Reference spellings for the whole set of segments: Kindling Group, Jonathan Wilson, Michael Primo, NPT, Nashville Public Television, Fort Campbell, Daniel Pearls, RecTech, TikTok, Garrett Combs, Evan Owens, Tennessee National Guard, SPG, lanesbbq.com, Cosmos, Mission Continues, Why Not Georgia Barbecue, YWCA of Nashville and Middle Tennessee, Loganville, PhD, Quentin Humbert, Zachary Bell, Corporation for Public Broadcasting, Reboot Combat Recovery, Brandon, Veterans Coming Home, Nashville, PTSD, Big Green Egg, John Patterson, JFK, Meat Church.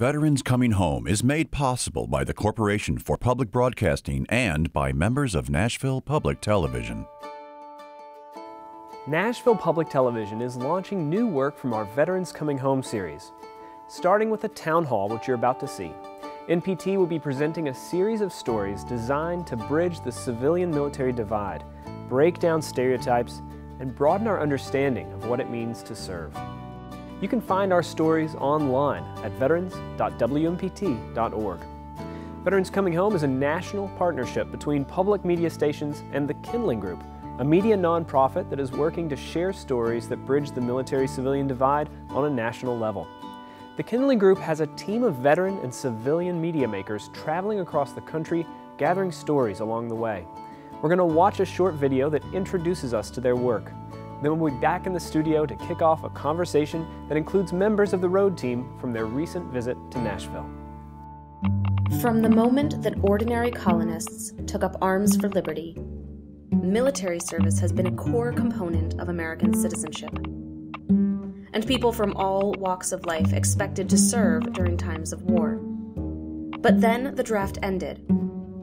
Veterans Coming Home is made possible by the Corporation for Public Broadcasting and by members of Nashville Public Television. Nashville Public Television is launching new work from our Veterans Coming Home series. Starting with a town hall, which you're about to see, NPT will be presenting a series of stories designed to bridge the civilian-military divide, break down stereotypes, and broaden our understanding of what it means to serve. You can find our stories online at veterans.wmpt.org. Veterans Coming Home is a national partnership between public media stations and the Kindling Group, a media nonprofit that is working to share stories that bridge the military-civilian divide on a national level. The Kindling Group has a team of veteran and civilian media makers traveling across the country, gathering stories along the way. We're going to watch a short video that introduces us to their work. Then we'll be back in the studio to kick off a conversation that includes members of the road team from their recent visit to Nashville. From the moment that ordinary colonists took up arms for liberty, military service has been a core component of American citizenship. And people from all walks of life expected to serve during times of war. But then the draft ended.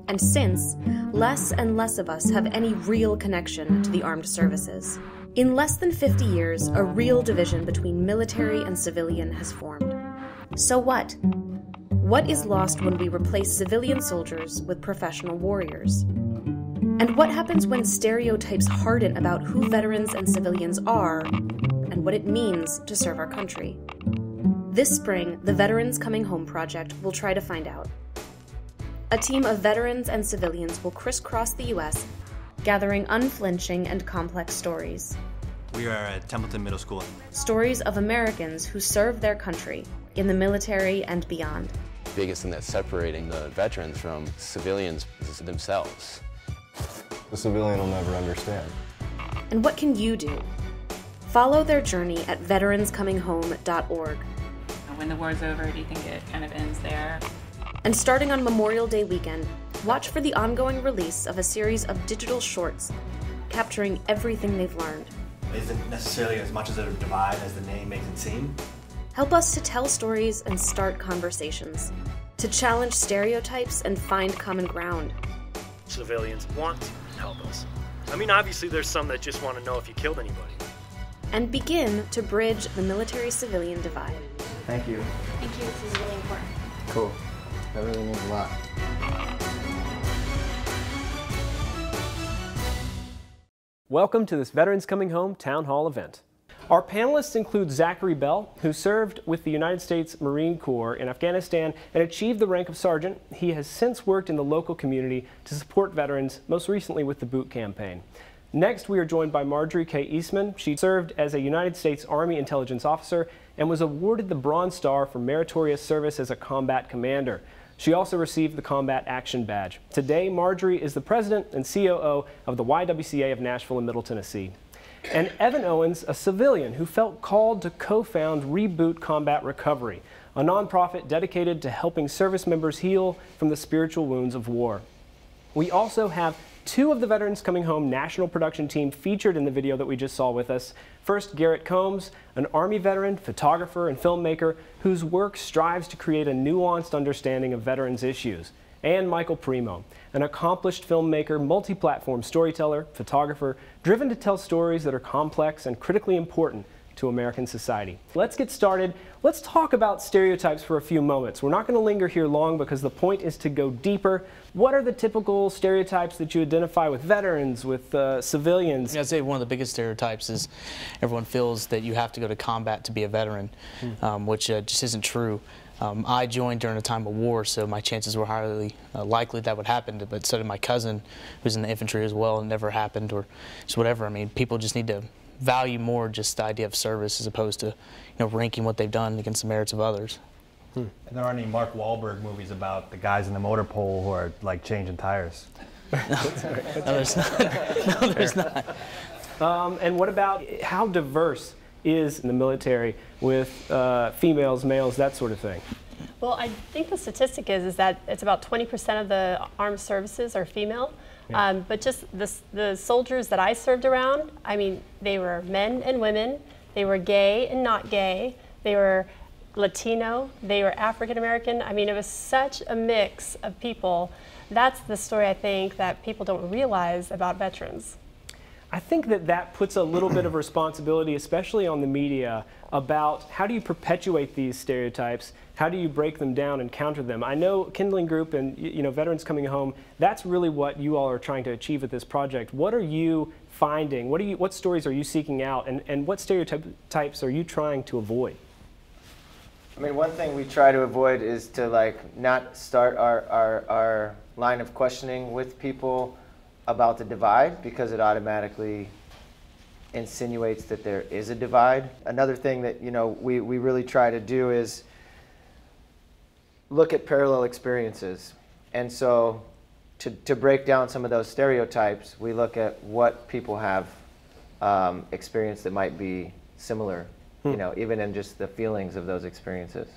And since, less and less of us have any real connection to the armed services. In less than 50 years, a real division between military and civilian has formed. So what? What is lost when we replace civilian soldiers with professional warriors? And what happens when stereotypes harden about who veterans and civilians are and what it means to serve our country? This spring, the Veterans Coming Home project will try to find out. A team of veterans and civilians will crisscross the U.S., gathering unflinching and complex stories. We are at Templeton Middle School. Stories of Americans who serve their country in the military and beyond. The biggest thing that's separating the veterans from civilians is themselves. The civilian will never understand. And what can you do? Follow their journey at veteranscominghome.org. When the war's over, do you think it kind of ends there? And starting on Memorial Day weekend, watch for the ongoing release of a series of digital shorts capturing everything they've learned. It isn't necessarily as much as a divide as the name makes it seem. Help us to tell stories and start conversations, to challenge stereotypes and find common ground. Civilians want to help us. I mean, obviously there's some that just want to know if you killed anybody. And begin to bridge the military-civilian divide. Thank you. Thank you, this is really important. Cool, that really means a lot. Welcome to this Veterans Coming Home Town Hall event. Our panelists include Zachary Bell, who served with the United States Marine Corps in Afghanistan and achieved the rank of sergeant. He has since worked in the local community to support veterans, most recently with the Boot Campaign. Next, we are joined by Marjorie K. Eastman. She served as a United States Army intelligence officer and was awarded the Bronze Star for meritorious service as a combat commander. She also received the Combat Action Badge. Today, Marjorie is the president and COO of the YWCA of Nashville and Middle Tennessee. And Evan Owens, a civilian who felt called to co-found Reboot Combat Recovery, a nonprofit dedicated to helping service members heal from the spiritual wounds of war. We also have two of the Veterans Coming Home national production team featured in the video that we just saw with us. First, Garrett Combs, an Army veteran, photographer, and filmmaker whose work strives to create a nuanced understanding of veterans' issues. And Michael Primo, an accomplished filmmaker, multi-platform storyteller, photographer, driven to tell stories that are complex and critically important to American society. Let's get started. Let's talk about stereotypes for a few moments. We're not going to linger here long because the point is to go deeper. What are the typical stereotypes that you identify with veterans, with civilians? I'd say one of the biggest stereotypes is everyone feels that you have to go to combat to be a veteran, which just isn't true. I joined during a time of war, so my chances were highly likely that would happen, but so did my cousin, who's in the infantry as well, and never happened, or just whatever. I mean, people just need to value more just the idea of service as opposed to, you know, ranking what they've done against the merits of others. And there aren't any Mark Wahlberg movies about the guys in the motor pool who are like changing tires. No, there's not. And what about how diverse is in the military with females, males, that sort of thing? Well, I think the statistic is that it's about 20% of the armed services are female. Yeah. But just the soldiers that I served around, I mean, they were men and women, they were gay and not gay, they were Latino, they were African American. I mean, it was such a mix of people. That's the story I think that people don't realize about veterans. I think that that puts a little bit of responsibility, especially on the media, about how do you perpetuate these stereotypes? How do you break them down and counter them? I know Kindling Group and Veterans Coming Home, that's really what you all are trying to achieve with this project. What are you finding? What stories are you seeking out? And what stereotypes are you trying to avoid? I mean, one thing we try to avoid is to not start our line of questioning with people about the divide, because it automatically insinuates that there is a divide. Another thing that we really try to do is look at parallel experiences. And so to break down some of those stereotypes, we look at what people have experienced that might be similar, even in just the feelings of those experiences.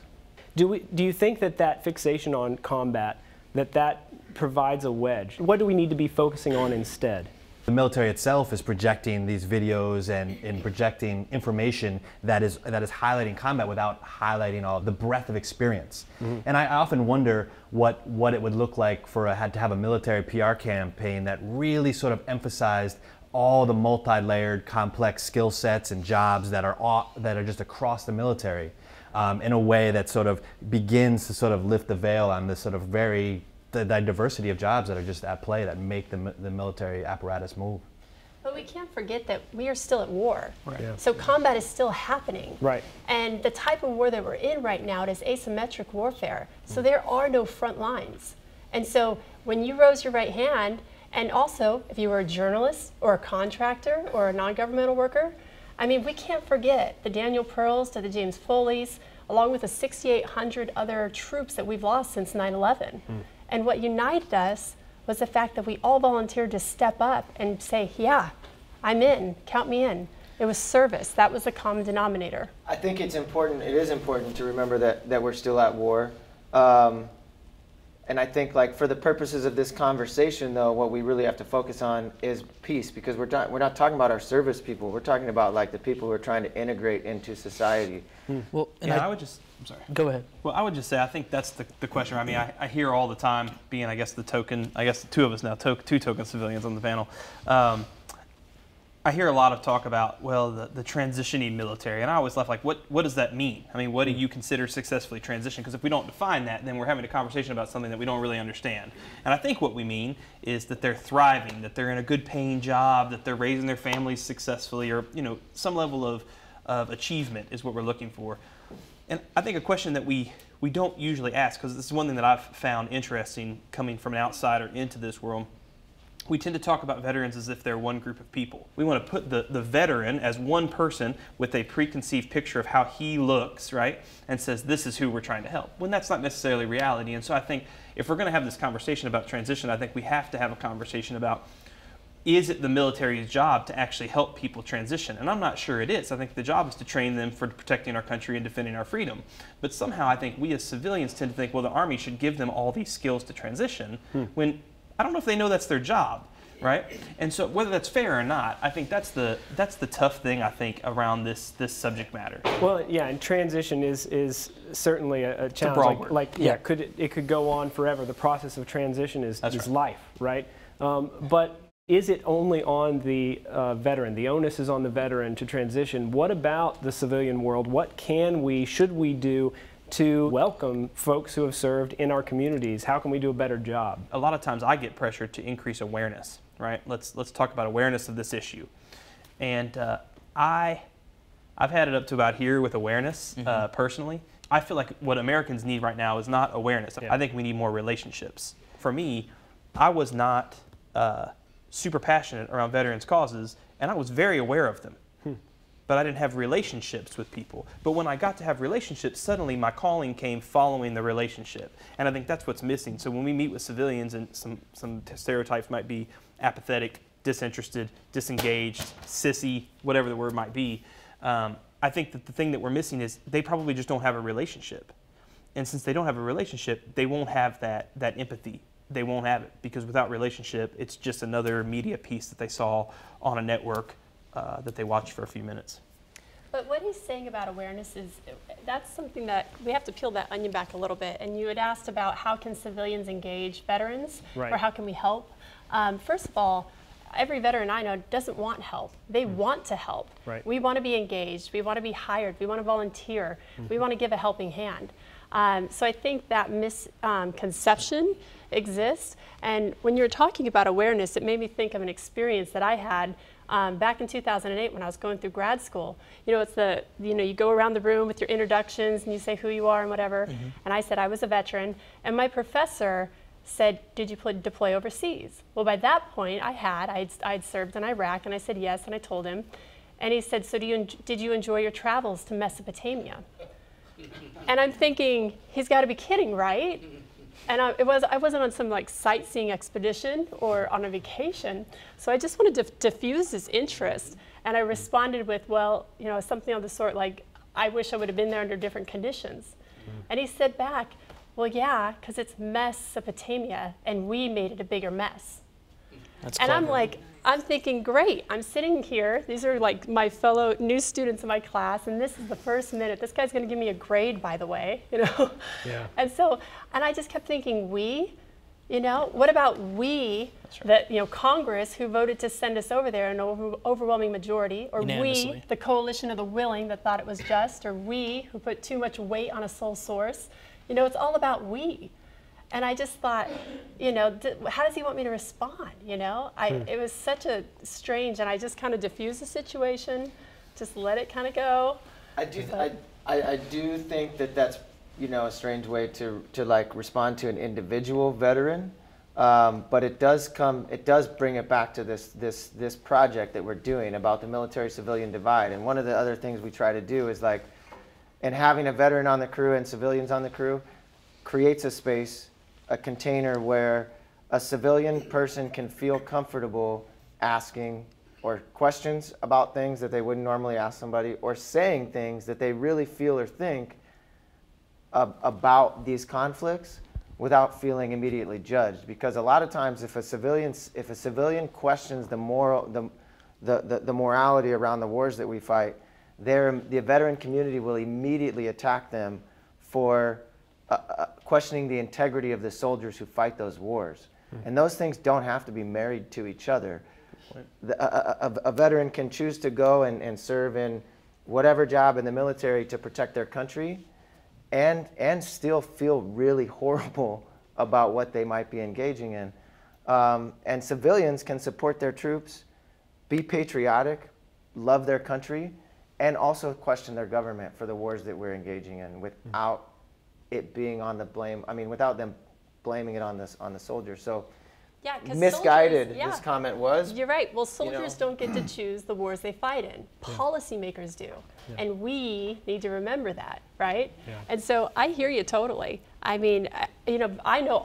Do you think that fixation on combat, that provides a wedge? What do we need to be focusing on instead? The military itself is projecting these videos and projecting information that is highlighting combat without highlighting all the breadth of experience. Mm-hmm. And I often wonder what it would look like to have a military PR campaign that really sort of emphasized all the multi-layered, complex skill sets and jobs that are just across the military. In a way that sort of begins to sort of lift the veil on this sort of the diversity of jobs that are just at play that make the military apparatus move. But we can't forget that we are still at war. Right. Yeah. So combat is still happening. Right. And the type of war that we're in right now, it is asymmetric warfare. So there are no front lines. And so when you rose your right hand, and also if you were a journalist or a contractor or a non-governmental worker, I mean, we can't forget the Daniel Pearls to the James Foley's, along with the 6,800 other troops that we've lost since 9/11. Mm. And what united us was the fact that we all volunteered to step up and say, yeah, I'm in, count me in. It was service. That was the common denominator. I think it's important, it is important to remember that we're still at war. And I think for the purposes of this conversation though, what we really have to focus on is peace, because we're not talking about our service people. We're talking about the people who are trying to integrate into society. Hmm. Well, and I would just, I'm sorry. Go ahead. Well, I would just say, I think that's the question. I mean, I hear all the time, being I guess the two of us now, two token civilians on the panel. I hear a lot of talk about, well, the transitioning military, and I always laugh, what does that mean? I mean, what do you consider successfully transitioning? Because if we don't define that, then we're having a conversation about something that we don't really understand. And I think what we mean is that they're thriving, that they're in a good paying job, that they're raising their families successfully, or some level of achievement is what we're looking for. And I think a question that we don't usually ask, because this is one thing that I've found interesting coming from an outsider into this world, we tend to talk about veterans as if they're one group of people. We want to put the veteran as one person with a preconceived picture of how he looks, right? And says, this is who we're trying to help. When that's not necessarily reality. And so I think if we're going to have this conversation about transition, I think we have to have a conversation about, is it the military's job to actually help people transition? And I'm not sure it is. I think the job is to train them for protecting our country and defending our freedom. But somehow I think we as civilians tend to think, well, the Army should give them all these skills to transition, when I don't know if they know that's their job, right? And so whether that's fair or not, I think that's the tough thing, I think, around this subject matter. Well, yeah, and transition is certainly a challenge. It's a broad word. It could go on forever. The process of transition is life, right? But is it only on the veteran? The onus is on the veteran to transition. What about the civilian world? What should we do to welcome folks who have served in our communities? How can we do a better job? A lot of times I get pressured to increase awareness, right? Let's talk about awareness of this issue. And I've had it up to about here with awareness, personally. I feel like what Americans need right now is not awareness. Yeah. I think we need more relationships. For me, I was not super passionate around veterans' causes, and I was very aware of them. But I didn't have relationships with people. But when I got to have relationships, suddenly my calling came following the relationship. And I think that's what's missing. So when we meet with civilians, and some stereotypes might be apathetic, disinterested, disengaged, sissy, whatever the word might be, I think that the thing that we're missing is they probably just don't have a relationship. And since they don't have a relationship, they won't have that empathy. They won't have it, because without relationship, it's just another media piece that they saw on a network that they watch for a few minutes. But what he's saying about awareness is, that's something that we have to peel that onion back a little bit. And you had asked about how can civilians engage veterans, right, or how can we help? First of all, every veteran I know doesn't want help. They want to help. Right. We want to be engaged. We want to be hired. We want to volunteer. We want to give a helping hand. So I think that misconception exists. And when you're talking about awareness, it made me think of an experience that I had back in 2008 when I was going through grad school. You know, it's the, you know, you go around the room with your introductions and you say who you are and whatever. And I said I was a veteran. And my professor said, did you deploy overseas? Well, by that point, I'd served in Iraq, and I said yes, and I told him. And he said, so did you enjoy your travels to Mesopotamia? And I'm thinking, he's got to be kidding, right? And I wasn't on some like sightseeing expedition or on a vacation. So I just wanted to diffuse his interest. And I responded with, well, you know, something of the sort like, I wish I would have been there under different conditions. And he said back, well, yeah, because it's Mesopotamia, and we made it a bigger mess. That's and clever. I'm like, I'm thinking, great, I'm sitting here. These are like my fellow new students in my class, and this is the first minute. This guy's going to give me a grade, by the way, you know? Yeah. And so, and I just kept thinking, we, you know, what about we, that, you know, Congress, who voted to send us over there in an overwhelming majority, or we, the coalition of the willing that thought it was just, or we, who put too much weight on a sole source. You know, it's all about we. And I just thought, you know, how does he want me to respond, you know? It was such a strange, and I just kind of diffused the situation, just let it kind of go. I do think that that's, you know, a strange way to like respond to an individual veteran, but it does bring it back to this project that we're doing about the military-civilian divide. And one of the other things we try to do is like, and having a veteran on the crew and civilians on the crew creates a space, a container where a civilian person can feel comfortable asking questions about things that they wouldn't normally ask somebody, or saying things that they really feel or think about these conflicts without feeling immediately judged. Because a lot of times if a civilian questions the morality around the wars that we fight, the veteran community will immediately attack them for questioning the integrity of the soldiers who fight those wars. And those things don't have to be married to each other. A veteran can choose to go and serve in whatever job in the military to protect their country and still feel really horrible about what they might be engaging in. And civilians can support their troops, be patriotic, love their country, and also question their government for the wars that we're engaging in without it being on the blame. I mean, without them blaming it on the soldiers. So yeah, misguided soldiers, this comment was. You're right. Well, soldiers, you know, don't get to choose the wars they fight in. Policymakers do. Yeah. And we need to remember that, right? Yeah. And so I hear you totally. I mean, you know, I know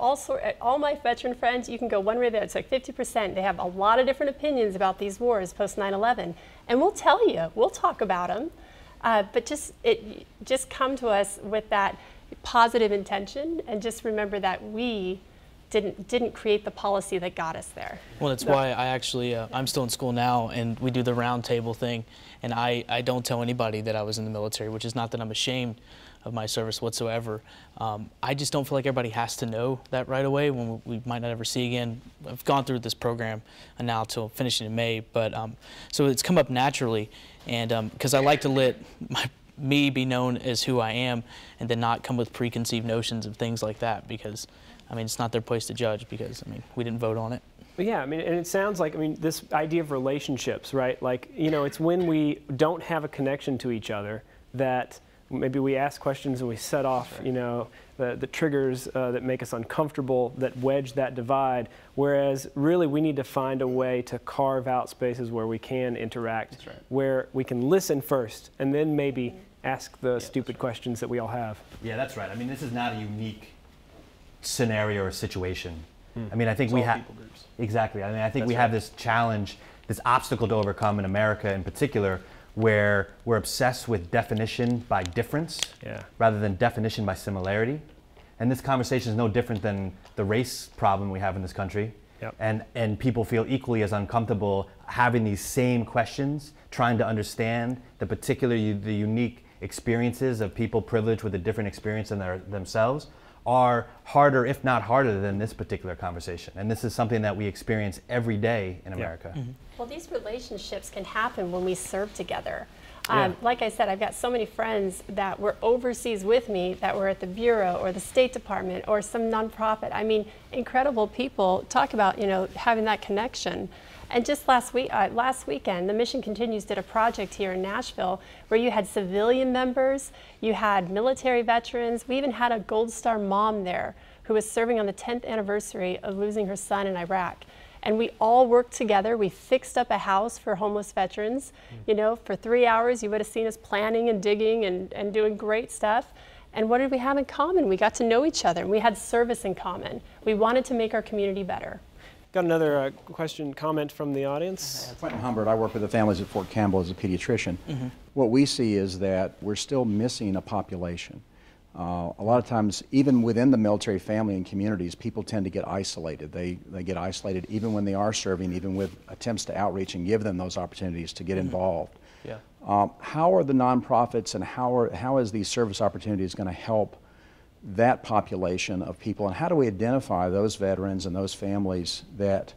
all my veteran friends, you can go one way or the other. It's like 50%. They have a lot of different opinions about these wars post 9/11. And we'll tell you, we'll talk about them. But just come to us with that positive intention, and just remember that we didn't create the policy that got us there. Well, that's why I actually, I'm still in school now, and we do the round table thing. And I don't tell anybody that I was in the military, which is not that I'm ashamed of my service whatsoever. I just don't feel like everybody has to know that right away when we might not ever see again. I've gone through this program and now till finishing in May, but so it's come up naturally, and because I like to let me be known as who I am, and then not come with preconceived notions of things like that, because I mean it's not their place to judge, because I mean we didn't vote on it. But yeah, I mean, and it sounds like, I mean, this idea of relationships, right? Like, you know, it's when we don't have a connection to each other that maybe we ask questions and we set off, you know, the triggers that make us uncomfortable, that wedge that divide, whereas really we need to find a way to carve out spaces where we can interact, that's right, where we can listen first and then maybe ask the stupid questions that we all have. Yeah, that's right. I mean, this is not a unique scenario or situation. I mean, I think we have, exactly, I mean, I think we have this challenge, this obstacle to overcome in America in particular, where we're obsessed with definition by difference rather than definition by similarity. And this conversation is no different than the race problem we have in this country. Yep. And people feel equally as uncomfortable having these same questions, trying to understand the particular, the unique experiences of people privileged with a different experience than themselves are harder, if not harder, than this particular conversation. And this is something that we experience every day in America. Yeah. Mm-hmm. Well, these relationships can happen when we serve together. Like I said, I've got so many friends that were overseas with me that were at the Bureau or the State Department or some nonprofit. I mean, incredible people. Talk about, you know, having that connection. And just last weekend, the Mission Continues did a project here in Nashville where you had civilian members, you had military veterans. We even had a Gold Star mom there who was serving on the 10th anniversary of losing her son in Iraq. And we all worked together. We fixed up a house for homeless veterans. You know, for 3 hours, you would have seen us planning and digging and doing great stuff. And what did we have in common? We got to know each other, and we had service in common. We wanted to make our community better. Got another comment from the audience. Quentin Humbert, I work with the families at Fort Campbell as a pediatrician. Mm-hmm. What we see is that we're still missing a population. A lot of times, even within the military family and communities, people tend to get isolated. They get isolated even when they are serving, even with attempts to outreach and give them those opportunities to get mm-hmm. involved. Yeah. How are the nonprofits and how is these service opportunities going to help that population of people, and how do we identify those veterans and those families that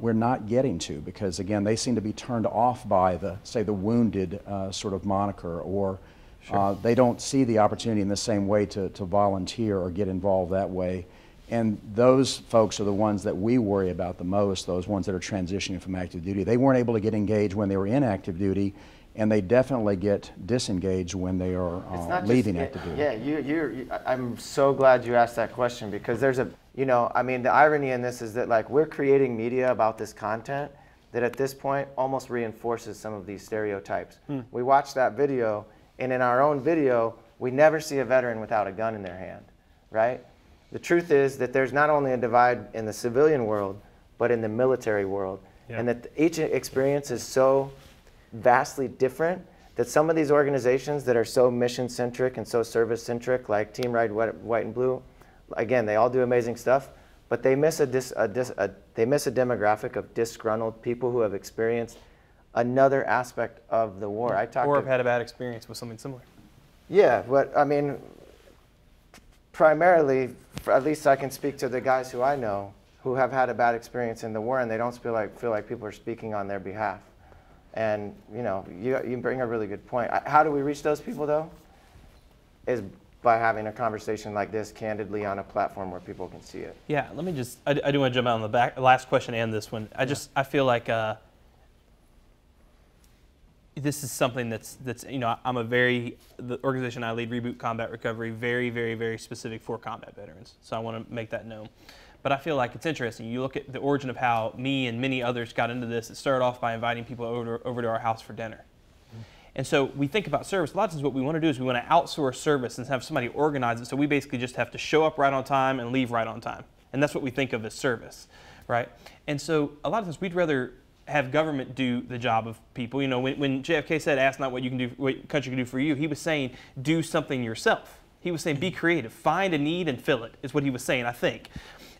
we're not getting to, because again they seem to be turned off by the, say, the wounded sort of moniker, or sure. They don't see the opportunity in the same way to volunteer or get involved that way, and those folks are the ones that we worry about the most, those ones that are transitioning from active duty. They weren't able to get engaged when they were in active duty, and they definitely get disengaged when they are leaving active duty. Yeah, I'm so glad you asked that question, because there's a, you know, I mean, the irony in this is that, like, we're creating media about this content that at this point almost reinforces some of these stereotypes. Mm. We watch that video, and in our own video, we never see a veteran without a gun in their hand, right? The truth is that there's not only a divide in the civilian world, but in the military world, yeah. and that each experience is so vastly different that some of these organizations that are so mission-centric and so service-centric, like Team Ride White and Blue, again, they all do amazing stuff, but they miss a demographic of disgruntled people who have experienced another aspect of the war. I talked or have had a bad experience with something similar. Yeah, but I mean, primarily, at least I can speak to the guys who I know who have had a bad experience in the war, and they don't feel like people are speaking on their behalf. And, you know, you bring a really good point. How do we reach those people, though? Is by having a conversation like this candidly on a platform where people can see it. Yeah, let me just, I do want to jump out on the back, last question and this one. I feel like this is something that's, you know, the organization I lead, Reboot Combat Recovery, very, very, very specific for combat veterans. So I want to make that known. But I feel like it's interesting. You look at the origin of how me and many others got into this. It started off by inviting people over to our house for dinner. Mm-hmm. And so we think about service. A lot of times what we want to do is we want to outsource service and have somebody organize it. So we basically just have to show up right on time and leave right on time. And that's what we think of as service, right? And so a lot of times we'd rather have government do the job of people. You know, when JFK said, ask not what you can do, what your country can do for you, he was saying, do something yourself. He was saying, be creative. Find a need and fill it, is what he was saying, I think.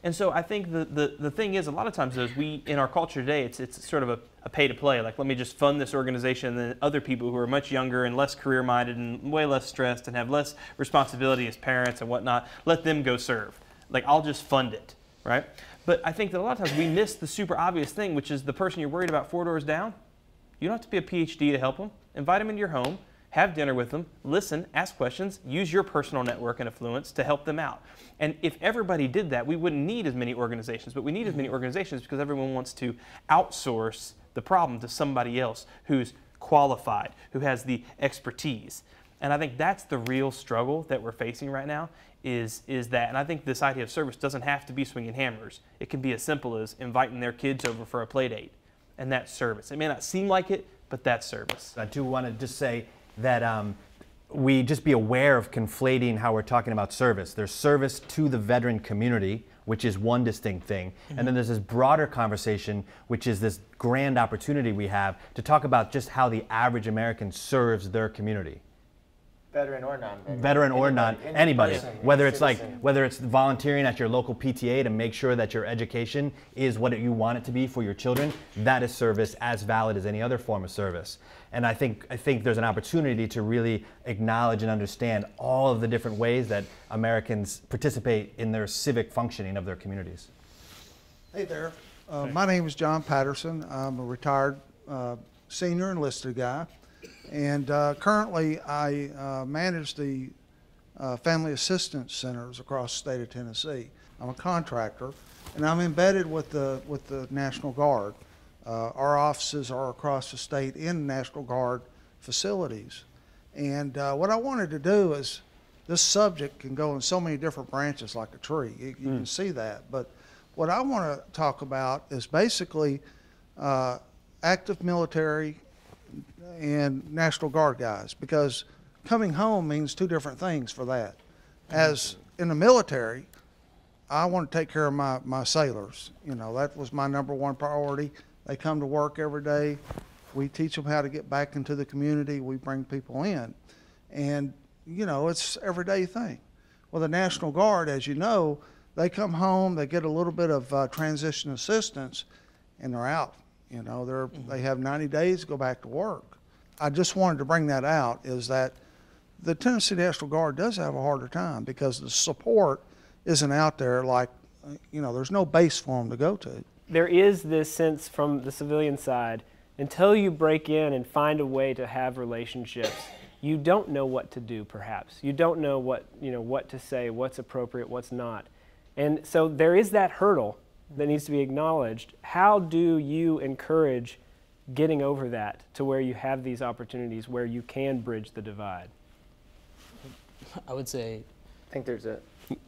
And so I think the thing is, a lot of times is we, in our culture today, it's sort of a pay to play, like let me just fund this organization, and then other people who are much younger and less career minded and way less stressed and have less responsibility as parents and whatnot, let them go serve. Like, I'll just fund it, right? But I think that a lot of times we miss the super obvious thing, which is the person you're worried about 4 doors down, you don't have to be a PhD to help them. Invite them into your home, have dinner with them, listen, ask questions, use your personal network and influence to help them out. And if everybody did that, we wouldn't need as many organizations, but we need as many organizations because everyone wants to outsource the problem to somebody else who's qualified, who has the expertise. And I think that's the real struggle that we're facing right now is that, and I think this idea of service doesn't have to be swinging hammers. It can be as simple as inviting their kids over for a play date, and that's service. It may not seem like it, but that's service. I do want to just say that we just be aware of conflating how we're talking about service. There's service to the veteran community, which is one distinct thing. Mm-hmm. And then there's this broader conversation, which is this grand opportunity we have to talk about just how the average American serves their community. Veteran or non-veteran. Veteran or non, anybody. Whether it's like, whether it's volunteering at your local PTA to make sure that your education is what you want it to be for your children, that is service as valid as any other form of service. And I think there's an opportunity to really acknowledge and understand all of the different ways that Americans participate in their civic functioning of their communities. Hey there, my name is John Patterson. I'm a retired senior enlisted guy. And currently, I manage the family assistance centers across the state of Tennessee. I'm a contractor, and I'm embedded with the National Guard. Our offices are across the state in National Guard facilities. And what I wanted to do is, this subject can go in so many different branches like a tree. You can see that. But what I want to talk about is basically active military and National Guard guys, because coming home means two different things for that. As in the military, I want to take care of my sailors. You know, that was my #1 priority. They come to work every day. We teach them how to get back into the community. We bring people in. And, you know, it's an everyday thing. Well, the National Guard, as you know, they come home, they get a little bit of transition assistance, and they're out. You know, they have 90 days to go back to work. I just wanted to bring that out, is that the Tennessee National Guard does have a harder time because the support isn't out there like, you know, there's no base for them to go to. There is this sense from the civilian side, until you break in and find a way to have relationships, you don't know what to do perhaps. You don't know what, you know, what to say, what's appropriate, what's not. And so there is that hurdle that needs to be acknowledged. How do you encourage getting over that to where you have these opportunities where you can bridge the divide? I would say... I think there's a...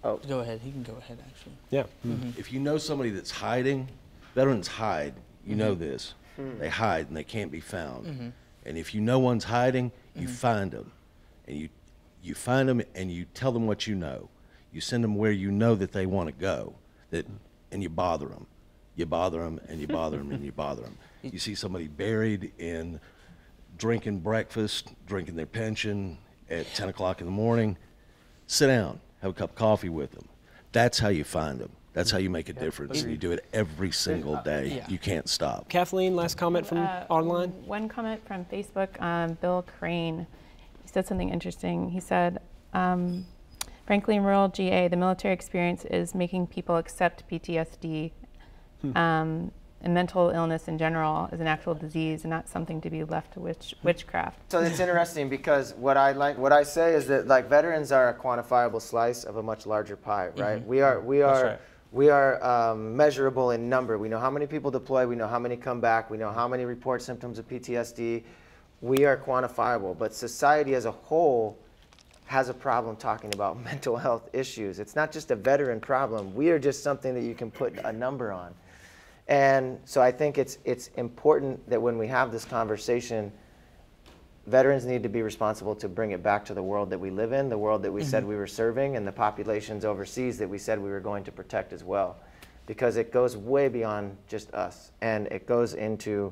Oh. Go ahead. He can go ahead, actually. Yeah. Mm-hmm. If you know somebody that's hiding, veterans hide. You know this. Mm-hmm. They hide and they can't be found. Mm-hmm. And if you know one's hiding, you find them. And you find them and you tell them what you know. You send them where you know that they want to go. That... and you bother them. You bother them, and you bother them, and you bother them. You see somebody buried in drinking breakfast, drinking their pension at 10 o'clock in the morning. Sit down, have a cup of coffee with them. That's how you find them. That's how you make a difference, and you do it every single day. Yeah. You can't stop. Kathleen, last comment from online? One comment from Facebook, Bill Crane. He said something interesting. He said, frankly, in rural GA, the military experience is making people accept PTSD and mental illness in general as an actual disease and not something to be left to witchcraft. So it's interesting because what I say is that, like, veterans are a quantifiable slice of a much larger pie, right? We are measurable in number. We know how many people deploy. We know how many come back. We know how many report symptoms of PTSD. We are quantifiable, but society as a whole has a problem talking about mental health issues. It's not just a veteran problem. We are just something that you can put a number on. And so I think it's important that when we have this conversation, veterans need to be responsible to bring it back to the world that we live in, the world that we said we were serving, and the populations overseas that we said we were going to protect as well. Because it goes way beyond just us. And it goes into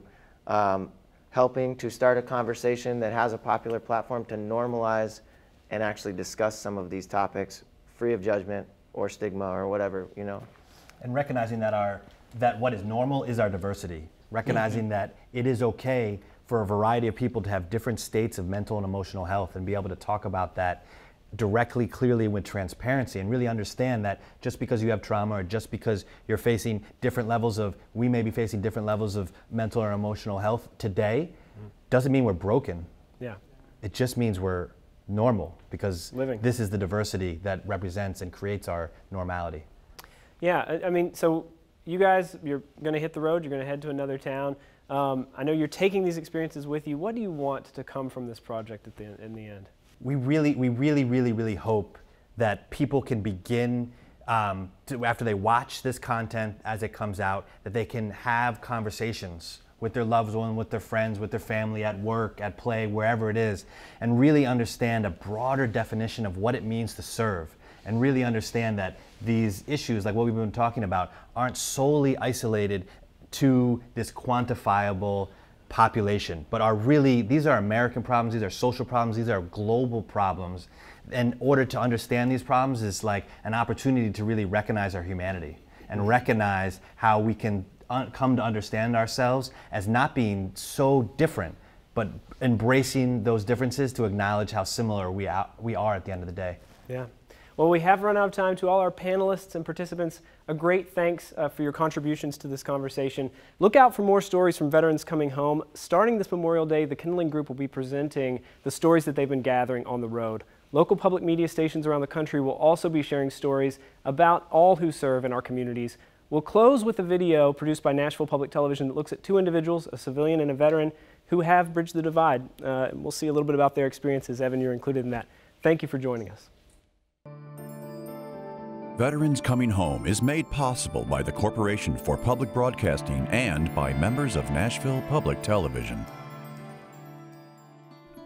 helping to start a conversation that has a popular platform to normalize and actually discuss some of these topics free of judgment or stigma or whatever, you know. And recognizing that what is normal is our diversity. Recognizing that it is okay for a variety of people to have different states of mental and emotional health and be able to talk about that directly, clearly, with transparency, and really understand that just because you have trauma or just because you're facing different levels of, we may be facing different levels of mental or emotional health today, doesn't mean we're broken. Yeah. It just means we're normal, because this is the diversity that represents and creates our normality. Yeah, I mean, so you guys, you're going to hit the road, you're going to head to another town. I know you're taking these experiences with you. What do you want to come from this project at in the end? We really hope that people can begin, after they watch this content as it comes out, that they can have conversations with their loved one, with their friends, with their family, at work, at play, wherever it is, and really understand a broader definition of what it means to serve, and really understand that these issues, like what we've been talking about, aren't solely isolated to this quantifiable population, but are really, these are American problems, these are social problems, these are global problems. In order to understand these problems is like an opportunity to really recognize our humanity and recognize how we can come to understand ourselves as not being so different, but embracing those differences to acknowledge how similar we are at the end of the day. Yeah. Well, we have run out of time. To all our panelists and participants, a great thanks for your contributions to this conversation. Look out for more stories from Veterans Coming Home. Starting this Memorial Day, the Kindling Group will be presenting the stories that they've been gathering on the road. Local public media stations around the country will also be sharing stories about all who serve in our communities. We'll close with a video produced by Nashville Public Television that looks at two individuals, a civilian and a veteran, who have bridged the divide. We'll see a little bit about their experiences. Evan, you're included in that. Thank you for joining us. Veterans Coming Home is made possible by the Corporation for Public Broadcasting and by members of Nashville Public Television.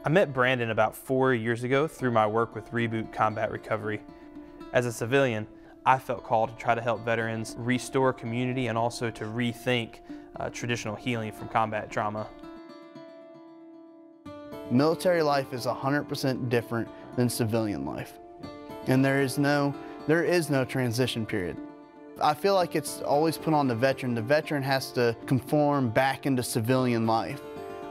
I met Brandon about 4 years ago through my work with Reboot Combat Recovery. As a civilian, I felt called to try to help veterans restore community and also to rethink traditional healing from combat trauma. Military life is 100% different than civilian life, and there is no transition period. I feel like it's always put on the veteran. The veteran has to conform back into civilian life.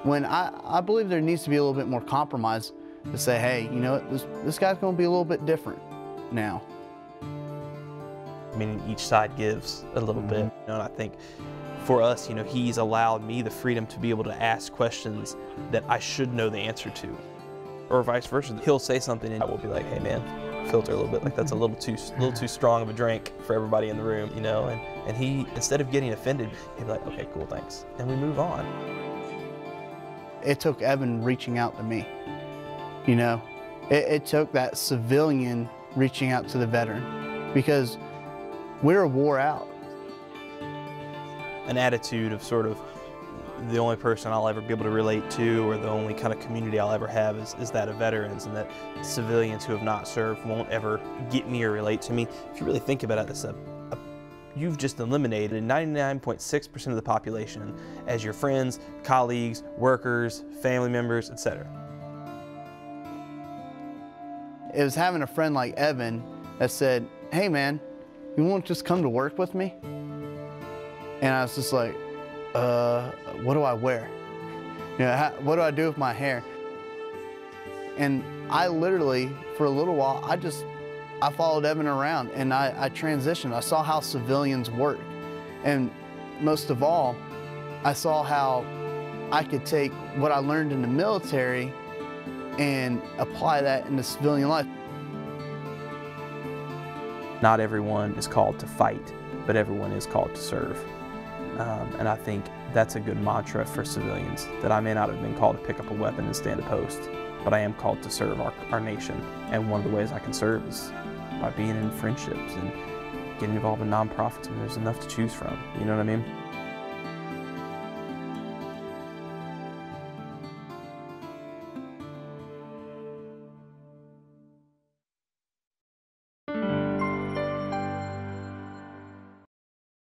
When I believe there needs to be a little bit more compromise to say, hey, you know what, this guy's gonna be a little bit different now. I mean, each side gives a little bit. You know, and I think for us, you know, he's allowed me the freedom to be able to ask questions that I should know the answer to. Or vice versa, he'll say something and I will be like, hey man, filter a little bit, like that's a little too strong of a drink for everybody in the room, you know, and he, instead of getting offended, he'd be like, okay, cool, thanks, and we move on. It took Evan reaching out to me, you know. It took that civilian reaching out to the veteran, because we're wore out. An attitude of sort of the only person I'll ever be able to relate to, or the only kind of community I'll ever have is that of veterans, and that civilians who have not served won't ever get me or relate to me. If you really think about it, this, you've just eliminated 99.6% of the population as your friends, colleagues, workers, family members, etc. It was having a friend like Evan that said, hey man, you won't just come to work with me? And I was just like, what do I wear? You know, what do I do with my hair? And I literally, for a little while, I followed Evan around, and I transitioned. I saw how civilians work. And most of all, I saw how I could take what I learned in the military and apply that into civilian life. Not everyone is called to fight, but everyone is called to serve. And I think that's a good mantra for civilians, that I may not have been called to pick up a weapon and stand a post, but I am called to serve our nation. And one of the ways I can serve is by being in friendships and getting involved in nonprofits, and there's enough to choose from, you know what I mean?